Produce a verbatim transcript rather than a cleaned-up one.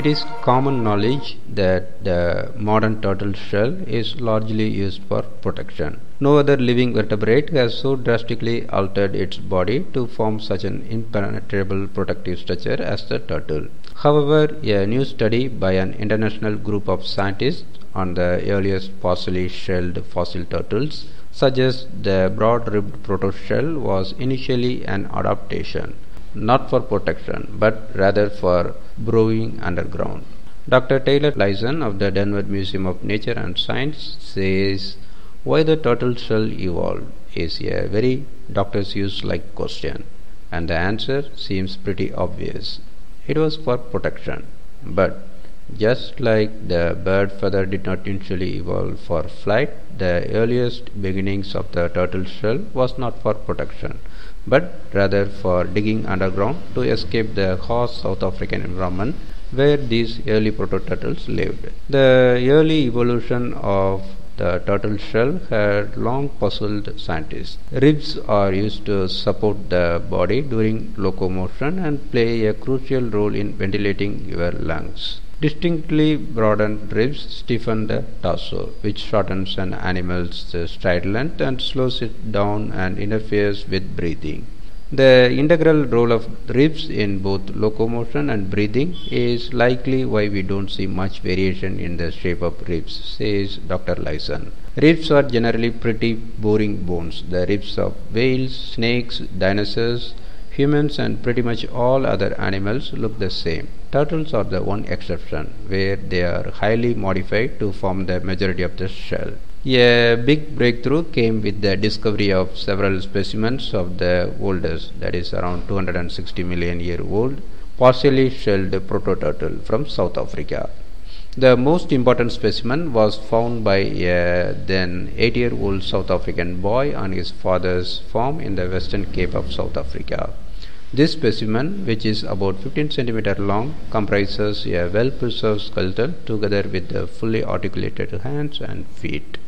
It is common knowledge that the modern turtle shell is largely used for protection. No other living vertebrate has so drastically altered its body to form such an impenetrable protective structure as the turtle. However, a new study by an international group of scientists on the earliest partially shelled fossil turtles suggests the broad-ribbed protoshell was initially an adaptation, not for protection, but rather for burrowing underground. Doctor Tyler Lyson of the Denver Museum of Nature and Science says why the turtle shell evolved is a very doctor's use-like question, and the answer seems pretty obvious. It was for protection, but just like the bird feather did not initially evolve for flight, the earliest beginnings of the turtle shell was not for protection, but rather for digging underground to escape the harsh South African environment where these early proto-turtles lived. The early evolution of the turtle shell had long puzzled scientists. Ribs are used to support the body during locomotion and play a crucial role in ventilating your lungs. Distinctly broadened ribs stiffen the torso, which shortens an animal's stride length and slows it down and interferes with breathing. The integral role of ribs in both locomotion and breathing is likely why we don't see much variation in the shape of ribs, says Doctor Lyson. Ribs are generally pretty boring bones. The ribs of whales, snakes, dinosaurs, humans and pretty much all other animals look the same. Turtles are the one exception, where they are highly modified to form the majority of the shell. A big breakthrough came with the discovery of several specimens of the oldest, that is around two hundred sixty million year old, partially shelled proto-turtle from South Africa. The most important specimen was found by a then eight-year-old South African boy on his father's farm in the Western Cape of South Africa. This specimen, which is about fifteen centimeters long, comprises a well-preserved skeleton together with the fully articulated hands and feet.